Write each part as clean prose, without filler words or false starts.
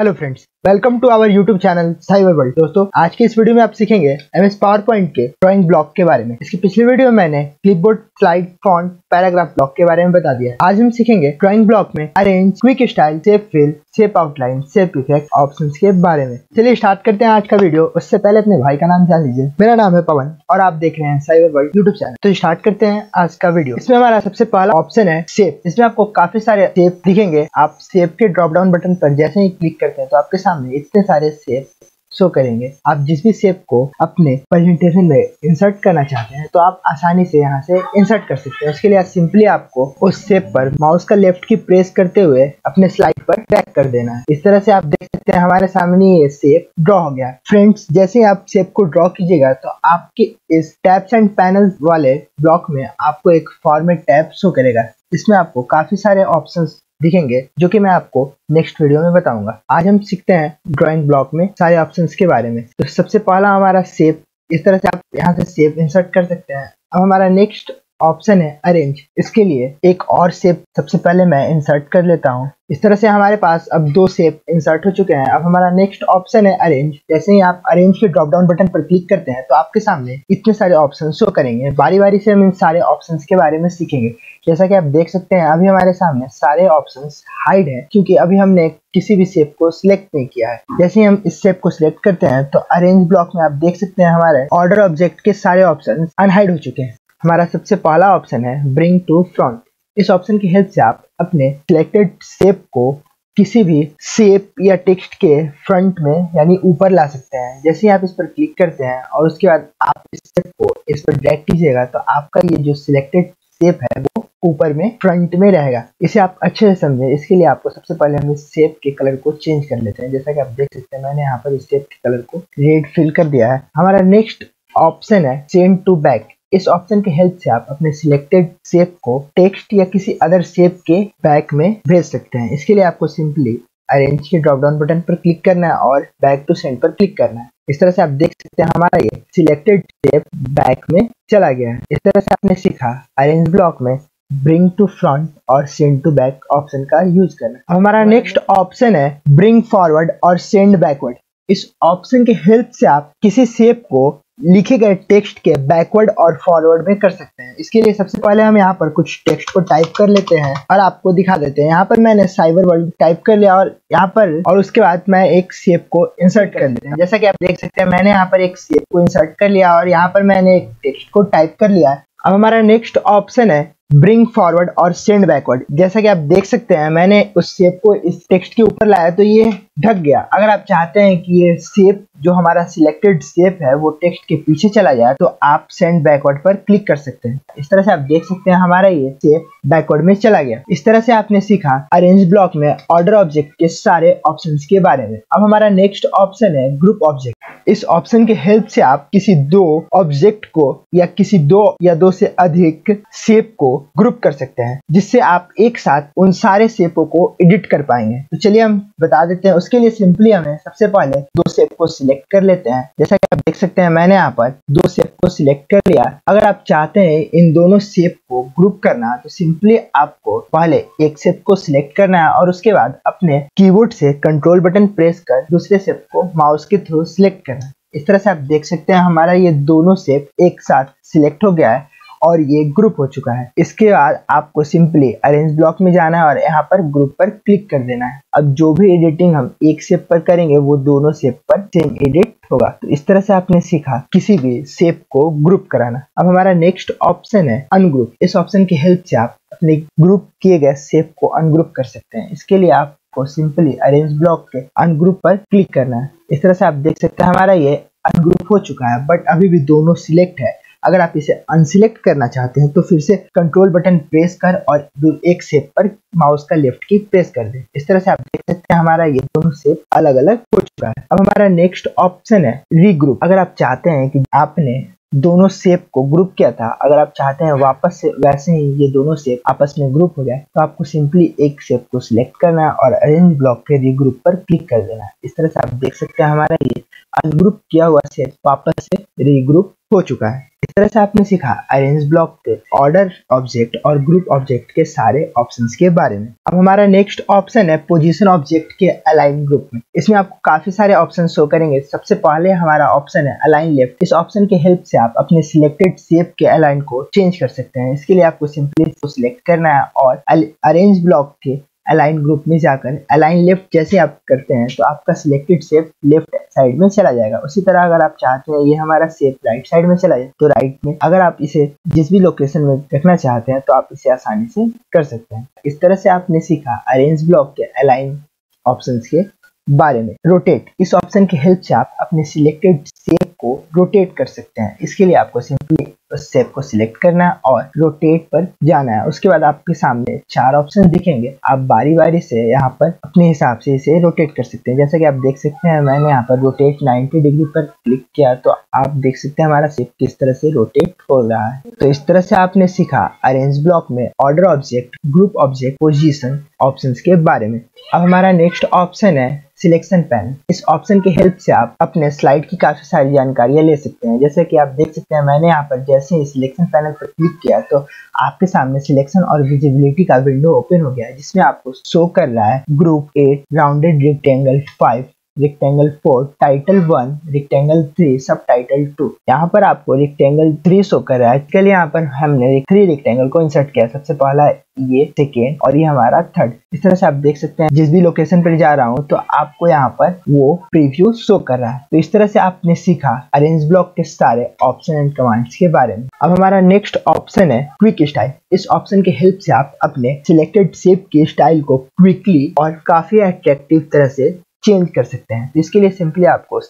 Hello friends, welcome to our YouTube channel cyber world. दोस्तों, आज के इस वीडियो में आप सीखेंगे एमएस पावरपॉइंट के ड्राइंग ब्लॉक के बारे में। इसकी पिछली वीडियो में मैंने clipboard, slide, font, paragraph block के बारे में बता दिया। आज हम सीखेंगे ड्राइंग ब्लॉक में arrange, quick style, shape fill, shape outline, shape effect option के बारे में। चलिए स्टार्ट करते हैं आज का वीडियो। उससे पहले अपने भाई का नाम जान लीजिए। मेरा नाम है पवन और आप देख रहे हैं साइबर वर्ल्ड यूट्यूब चैनल। तो स्टार्ट करते हैं आज का वीडियो। इसमें हमारा सबसे पहला ऑप्शन है शेप। इसमें आपको काफी सारे शेप दिखेंगे। आप शेप के ड्रॉप डाउन बटन पर जैसे ही क्लिक करते हैं तो आपके सामने इतने सारे शेप शो करेंगे। आप जिस भी शेप को अपने प्रेजेंटेशन में इंसर्ट करना चाहते हैं तो आप आसानी से यहाँ से इंसर्ट कर सकते हैं। उसके लिए सिंपली आपको उस शेप पर माउस का लेफ्ट की प्रेस करते हुए अपने स्लाइड पर ड्रैग कर देना है। इस तरह से आप देख सकते हैं हमारे सामने ये शेप ड्रॉ हो गया। फ्रेंड्स, जैसे आप शेप को ड्रॉ कीजिएगा तो आपके इस टैब्स एंड पैनल वाले ब्लॉक में आपको एक फॉर्मेट टैब शो करेगा। इसमें आपको काफी सारे ऑप्शन दिखेंगे जो कि मैं आपको नेक्स्ट वीडियो में बताऊंगा। आज हम सीखते हैं ड्राइंग ब्लॉक में सारे ऑप्शंस के बारे में। तो सबसे पहला हमारा शेप। इस तरह से आप यहां से शेप इंसर्ट कर सकते हैं। अब हमारा नेक्स्ट ऑप्शन है अरेंज। इसके लिए एक और शेप सबसे पहले मैं इंसर्ट कर लेता हूं। इस तरह से हमारे पास अब दो शेप इंसर्ट हो चुके हैं। अब हमारा नेक्स्ट ऑप्शन है अरेंज। जैसे ही आप अरेंज के ड्रॉप डाउन बटन पर क्लिक करते हैं तो आपके सामने इतने सारे ऑप्शन शो करेंगे। बारी बारी से हम इन सारे ऑप्शंस के बारे में सीखेंगे। जैसा कि आप देख सकते हैं अभी हमारे सामने सारे ऑप्शंस हाइड है क्योंकि अभी हमने किसी भी शेप को सिलेक्ट नहीं किया है। जैसे ही हम इस शेप को सिलेक्ट करते हैं तो अरेंज ब्लॉक में आप देख सकते हैं हमारे ऑर्डर ऑब्जेक्ट के सारे ऑप्शन अनहाइड हो चुके हैं। हमारा सबसे पहला ऑप्शन है ब्रिंग टू फ्रंट। इस ऑप्शन की हेल्प से आप अपने सिलेक्टेड शेप को किसी भी शेप या टेक्स्ट के फ्रंट में यानी ऊपर ला सकते हैं। जैसे ही आप इस पर क्लिक करते हैं और उसके बाद आप इस शेप को इस पर ड्रैग कीजिएगा तो आपका ये जो सिलेक्टेड शेप है वो ऊपर में फ्रंट में रहेगा। इसे आप अच्छे से समझें। इसके लिए आपको सबसे पहले हम इस शेप के कलर को चेंज कर लेते हैं। जैसा कि आप देख सकते हैं मैंने यहाँ पर इस शेप के कलर को रेड फिल कर दिया है। हमारा नेक्स्ट ऑप्शन है सेंड टू बैक। इस ऑप्शन के हेल्प से आप अपने सिलेक्टेड शेप को टेक्स्ट या किसी अदर शेप के बैक में भेज सकते हैं। इसके लिए आपको सिंपली अरेंज के ड्रॉप डाउन बटन पर क्लिक करना है और बैक टू सेंड पर क्लिक करना है। इस तरह से आप देख सकते हैं हमारा ये सिलेक्टेड शेप बैक में चला गया है। इस तरह से आपने सीखा अरेंज ब्लॉक में ब्रिंग टू फ्रंट और सेंड टू बैक ऑप्शन का यूज करना। हमारा नेक्स्ट ऑप्शन है ब्रिंग फॉरवर्ड और सेंड बैकवर्ड। इस ऑप्शन के हेल्प से आप किसी शेप को लिखे गए टेक्स्ट के बैकवर्ड और फॉरवर्ड में कर सकते हैं। इसके लिए सबसे पहले हम यहाँ पर कुछ टेक्स्ट को टाइप कर लेते हैं और आपको दिखा देते हैं। यहाँ पर मैंने साइबर वर्ल्ड टाइप कर लिया और यहाँ पर और उसके बाद मैं एक शेप को इंसर्ट कर लेते हैं। जैसा कि आप देख सकते हैं मैंने यहाँ पर एक शेप को इंसर्ट कर लिया और यहाँ पर मैंने एक टेक्स्ट को टाइप कर लिया। अब हमारा नेक्स्ट ऑप्शन है ब्रिंग फॉरवर्ड और सेंड बैकवर्ड। जैसा कि आप देख सकते हैं मैंने उस शेप को इस टेक्स्ट के ऊपर लाया तो ये ढक गया। अगर आप चाहते हैं कि ये शेप जो हमारा सिलेक्टेड शेप है वो टेक्स्ट के पीछे चला जाए तो आप सेंड बैकवर्ड पर क्लिक कर सकते हैं। इस तरह से आप देख सकते हैं हमारा ये शेप बैकवर्ड में चला गया। इस तरह से आपने सीखा अरेंज ब्लॉक में ऑर्डर ऑब्जेक्ट के सारे ऑप्शन के बारे में। अब हमारा नेक्स्ट ऑप्शन है ग्रुप ऑब्जेक्ट। इस ऑप्शन के हेल्प से आप किसी दो ऑब्जेक्ट को या किसी दो या दो से अधिक शेप को ग्रुप कर सकते हैं जिससे आप एक साथ उन सारे शेपों को एडिट कर पाएंगे। तो चलिए हम बता देते हैं। उसके लिए सिंपली हमें सबसे पहले दो शेप को सिलेक्ट कर लेते हैं। जैसा कि आप देख सकते हैं मैंने यहाँ पर दो शेप को सिलेक्ट कर लिया। अगर आप चाहते हैं इन दोनों शेप को ग्रुप करना तो सिंपली आपको पहले एक शेप को सिलेक्ट करना है और उसके बाद अपने कीबोर्ड से कंट्रोल बटन प्रेस कर दूसरे शेप को माउस के थ्रू सिलेक्ट करना। इस तरह से आप देख सकते हैं हमारा ये दोनों शेप एक साथ सिलेक्ट हो गया है और ये ग्रुप हो चुका है। इसके बाद आपको सिंपली अरेंज ब्लॉक में जाना है और यहाँ पर ग्रुप पर क्लिक कर देना है। अब जो भी एडिटिंग हम एक शेप पर करेंगे वो दोनों शेप पर सेम एडिट होगा। तो इस तरह से आपने सीखा किसी भी शेप को ग्रुप कराना। अब हमारा नेक्स्ट ऑप्शन है अनग्रुप। इस ऑप्शन की हेल्प से आप अपने ग्रुप किए गए शेप को अनग्रुप कर सकते हैं। इसके लिए आपको सिंपली अरेंज ब्लॉक के अनग्रुप पर क्लिक करना है। इस तरह से आप देख सकते हैं हमारा ये अनग्रुप हो चुका है बट अभी भी दोनों सिलेक्ट है। अगर आप इसे अनसिलेक्ट करना चाहते हैं तो फिर से कंट्रोल बटन प्रेस कर और एक शेप पर माउस का लेफ्ट की प्रेस कर दें। इस तरह से आप देख सकते हैं हमारा ये दोनों शेप अलग अलग हो चुका है। अब हमारा नेक्स्ट ऑप्शन है रीग्रुप। अगर आप चाहते हैं कि आपने दोनों शेप को ग्रुप किया था, अगर आप चाहते हैं वापस से वैसे ही ये दोनों शेप आपस में ग्रुप हो जाए तो आपको सिंपली एक शेप को सिलेक्ट करना है और अरेंज ब्लॉक के रीग्रुप पर क्लिक कर देना है। इस तरह से आप देख सकते हैं हमारा ये अनग्रुप किया हुआ शेप वापस से रीग्रुप हो चुका है। तरह से आपने सीखा अरेंज ब्लॉक के, ऑर्डर ऑब्जेक्ट और ग्रुप ऑब्जेक्ट के सारे ऑप्शंस के बारे में। अब हमारा नेक्स्ट ऑप्शन है पोजीशन ऑब्जेक्ट के अलाइन ग्रुप में। इसमें आपको काफी सारे ऑप्शन शो करेंगे। सबसे पहले हमारा ऑप्शन है अलाइन लेफ्ट। इस ऑप्शन के हेल्प से आप अपने सिलेक्टेड शेप के अलाइन को चेंज कर सकते हैं। इसके लिए आपको सिंपली इसको सिलेक्ट करना है और अरेंज ब्लॉक के अलाइन ग्रुप में जाकर अलाइन लेफ्ट जैसे आप करते हैं तो आपका सिलेक्टेड शेप लेफ्ट साइड में चला जाएगा। उसी तरह अगर आप चाहते हैं ये हमारा शेप राइट साइड में चला जाए तो राइट में, अगर आप इसे जिस भी लोकेशन में रखना चाहते हैं तो आप इसे आसानी से कर सकते हैं। इस तरह से आपने सीखा अरेंज ब्लॉक के अलाइन ऑप्शन के बारे में। रोटेट, इस ऑप्शन के हेल्प से आप अपने सिलेक्टेड शेप को रोटेट कर सकते हैं। इसके लिए आपको सिंपली उस शेप को सिलेक्ट करना है और रोटेट पर जाना है। उसके बाद आपके सामने चार ऑप्शन दिखेंगे, आप बारी बारी से यहाँ पर अपने हिसाब से इसे रोटेट कर सकते हैं। जैसे कि आप देख सकते हैं मैंने यहाँ पर रोटेट 90 डिग्री पर क्लिक किया तो आप देख सकते हैं हमारा शेप किस तरह से रोटेट हो रहा है। तो इस तरह से आपने सीखा अरेंज ब्लॉक में order object, group object, position option के बारे में। अब हमारा नेक्स्ट ऑप्शन है सिलेक्शन पैन। इस ऑप्शन के हेल्प से आप अपने स्लाइड की काफी सारी जानकारियां ले सकते हैं। जैसे कि आप देख सकते हैं मैंने यहाँ पर जैसे ही सिलेक्शन पैनल पर क्लिक किया तो आपके सामने सिलेक्शन और विजिबिलिटी का विंडो ओपन हो गया, जिसमें आपको शो कर रहा है group 8, rounded rectangle 5, rectangle 4, title 1, rectangle 3, सब टाइटल 2। यहाँ पर आपको रेक्टेंगल 3 शो कर रहा है। इसके लिए यहाँ पर हमने 3 रेक्टेंगल को इंसर्ट किया, सबसे पहला ये, सेकेंड और ये हमारा थर्ड। इस तरह से आप देख सकते हैं जिस भी लोकेशन पर जा रहा हूँ तो आपको यहाँ पर वो प्रीव्यू शो कर रहा है। तो इस तरह से आपने सीखा अरेंज ब्लॉक के सारे ऑप्शन एंड कमांड्स के बारे में। अब हमारा नेक्स्ट ऑप्शन है क्विक स्टाइल। इस ऑप्शन के हेल्प से आप अपने सिलेक्टेड शेप के स्टाइल को क्विकली और काफी अट्रैक्टिव तरह से चेंज कर सकते हैं। तो इसके लिए सिंपली आपको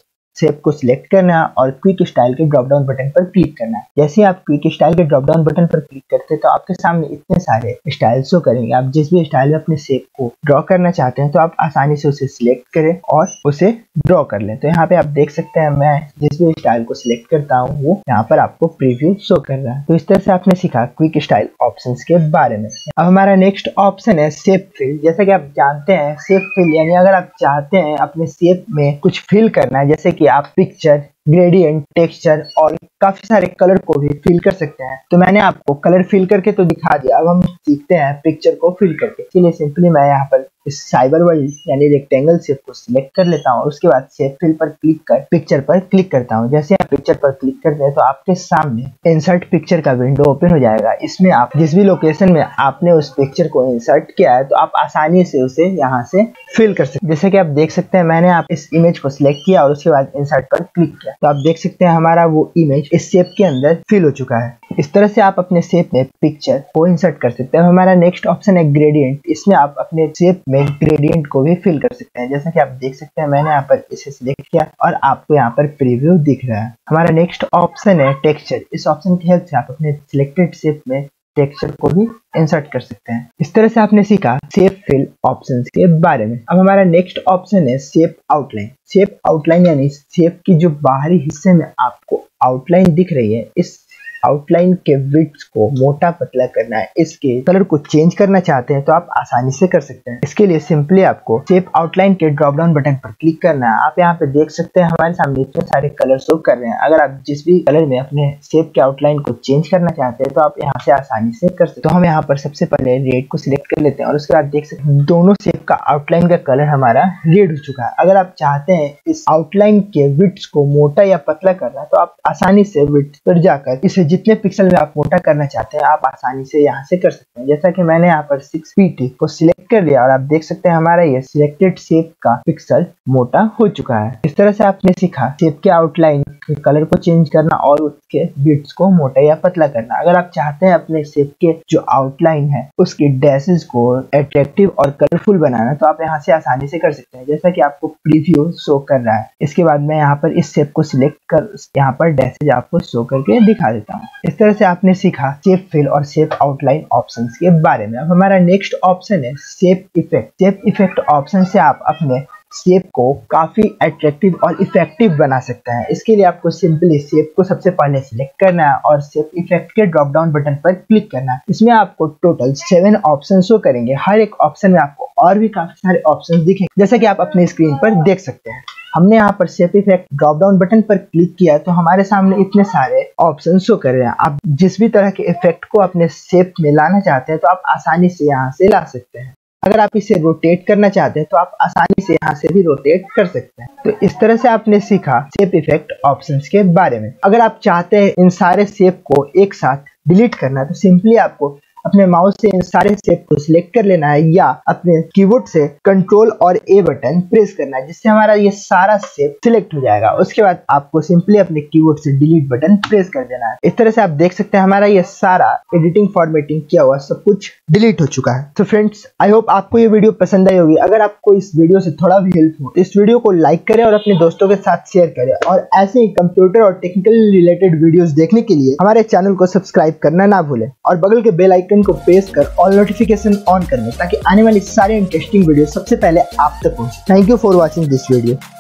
शेप को सिलेक्ट करना है और क्विक स्टाइल के ड्रॉप डाउन बटन पर क्लिक करना है। जैसे आप क्विक स्टाइल के ड्रॉप डाउन बटन पर क्लिक करते हैं तो आपके सामने इतने सारे स्टाइल शो करेंगे। आप जिस भी स्टाइल में अपने शेप को ड्रॉ करना चाहते हैं तो आप आसानी से उसे सिलेक्ट करें और उसे ड्रॉ कर लें। तो यहाँ पे आप देख सकते हैं मैं जिस भी स्टाइल को सिलेक्ट करता हूँ वो यहाँ पर आपको प्रीव्यू शो कर रहा है। तो इस तरह से आपने सीखा क्विक स्टाइल ऑप्शन के बारे में। अब हमारा नेक्स्ट ऑप्शन है शेप फिल। जैसा कि आप जानते हैं शेप फिल यानी अगर आप चाहते हैं अपने शेप में कुछ फिल करना है, जैसे कि आप पिक्चर, ग्रेडियंट, टेक्सचर और काफी सारे कलर को भी फिल कर सकते हैं। तो मैंने आपको कलर फिल करके तो दिखा दिया, अब हम सीखते हैं पिक्चर को फिल करके। इसलिए सिंपली मैं यहाँ पर इस साइबर वर्ल्ड यानी रेक्टेंगल शेप को सिलेक्ट कर लेता हूँ और उसके बाद शेप फिल पर क्लिक कर पिक्चर पर क्लिक करता हूँ। जैसे आप पिक्चर पर क्लिक करते हैं तो आपके सामने इंसर्ट पिक्चर का विंडो ओपन हो जाएगा। इसमें आप जिस भी लोकेशन में आपने उस पिक्चर को इंसर्ट किया है तो आप आसानी से उसे यहाँ से फिल कर सकते हैं। जैसे कि आप देख सकते हैं मैंने आप इस इमेज को सिलेक्ट किया और उसके बाद इंसर्ट पर क्लिक किया तो आप देख सकते हैं हमारा वो इमेज इस शेप के अंदर फिल हो चुका है। इस तरह से आप अपने शेप में पिक्चर को इंसर्ट कर सकते हैं। हमारा नेक्स्ट ऑप्शन है ग्रेडियंट। इसमें आप अपने शेप में ग्रेडियंट को भी फिल कर सकते हैं। जैसा कि आप देख सकते हैं मैंने यहाँ पर इसे सिलेक्ट किया और आपको यहाँ पर प्रीव्यू दिख रहा है। हमारा नेक्स्ट ऑप्शन है टेक्सचर। इस ऑप्शन की हेल्प से आप अपने सिलेक्टेड शेप में टेक्सचर को भी इंसर्ट कर सकते हैं। इस तरह से आपने सीखा शेप फिल ऑप्शंस के बारे में। अब हमारा नेक्स्ट ऑप्शन है शेप आउटलाइन। शेप आउटलाइन यानी शेप की जो बाहरी हिस्से में आपको आउटलाइन दिख रही है, इस आउटलाइन के विड्थ को मोटा पतला करना है, इसके कलर को चेंज करना चाहते हैं तो आप आसानी से कर सकते हैं। इसके लिए सिंपली आपको शेप आउटलाइन के ड्रॉप डाउन बटन पर क्लिक करना है। आप यहाँ पे देख सकते हैं हमारे सामने इतने सारे कलर शो कर रहे हैं। अगर आप जिस भी कलर में अपने शेप के आउटलाइन को चेंज करना चाहते हैं तो आप यहाँ से आसानी से कर सकते हैं। तो हम यहाँ पर सबसे पहले रेड को सिलेक्ट कर लेते हैं और उसके बाद देख सकते हैं दोनों शेप का आउटलाइन का कलर हमारा रेड हो चुका है। अगर आप चाहते हैं इस आउटलाइन के विड्थ को मोटा या पतला करना तो आप आसानी से विड्थ पर जाकर इसे जितने पिक्सल में आप मोटा करना चाहते हैं आप आसानी से यहाँ से कर सकते हैं। जैसा कि मैंने यहाँ पर 6pt को सिलेक्ट कर लिया और आप देख सकते हैं हमारा ये सिलेक्टेड शेप का पिक्सल मोटा हो चुका है। इस तरह से आपने सीखा शेप के आउटलाइन के कलर को चेंज करना और उसके बिट्स को मोटा या पतला करना। अगर आप चाहते हैं अपने शेप के जो आउटलाइन है उसके डैशेस को अट्रैक्टिव और कलरफुल बनाना तो आप यहाँ से आसानी से कर सकते हैं। जैसा की आपको प्रीव्यू शो कर रहा है, इसके बाद मैं यहाँ पर इस शेप को सिलेक्ट कर यहाँ पर डैशेज आपको शो करके दिखा देता हूँ। इस तरह से आपने सीखा शेप फिल और शेप आउटलाइन ऑप्शंस के बारे में। अब हमारा नेक्स्ट ऑप्शन है shape effect. Shape effect option से आप अपने शेप को काफी अट्रैक्टिव और इफेक्टिव बना सकते हैं। इसके लिए आपको सिंपली शेप को सबसे पहले सिलेक्ट करना है और शेप इफेक्ट के ड्रॉप डाउन बटन पर क्लिक करना है। इसमें आपको टोटल 7 ऑप्शन शो करेंगे। हर एक ऑप्शन में आपको और भी काफी सारे ऑप्शन दिखेंगे जैसा कि आप अपने स्क्रीन पर देख सकते हैं। हमने यहाँ पर shape effect drop down button पर क्लिक किया तो हमारे सामने इतने सारे ऑप्शन शो कर रहे हैं। आप जिस भी तरह के इफेक्ट को अपने शेप में लाना चाहते हैं तो आप आसानी से यहाँ से ला सकते हैं। अगर आप इसे रोटेट करना चाहते हैं तो आप आसानी से यहाँ से भी रोटेट कर सकते हैं। तो इस तरह से आपने सीखा शेप इफेक्ट ऑप्शंस के बारे में। अगर आप चाहते हैं इन सारे शेप को एक साथ डिलीट करना तो सिंपली आपको अपने माउस से इन सारे शेप को सिलेक्ट कर लेना है या अपने कीबोर्ड से कंट्रोल और ए बटन प्रेस करना है, जिससे हमारा ये सारा शेप सिलेक्ट हो जाएगा। उसके बाद आपको सिंपली अपने कीबोर्ड से डिलीट बटन प्रेस कर देना है। इस तरह से आप देख सकते हैं हमारा ये सारा एडिटिंग फॉर्मेटिंग किया हुआ सब कुछ डिलीट हो चुका है। तो फ्रेंड्स, आई होप आपको ये वीडियो पसंद आई होगी। अगर आपको इस वीडियो से थोड़ा भी हेल्प हो तो इस वीडियो को लाइक करें और अपने दोस्तों के साथ शेयर करें, और ऐसे ही कंप्यूटर और टेक्निकल रिलेटेड वीडियो देखने के लिए हमारे चैनल को सब्सक्राइब करना ना भूलें और बगल के बेल आइकन को प्रेस कर ऑल नोटिफिकेशन ऑन कर लें ताकि आने वाली सारे इंटरेस्टिंग वीडियो सबसे पहले आप तक पहुंचे। Thank you for watching this video.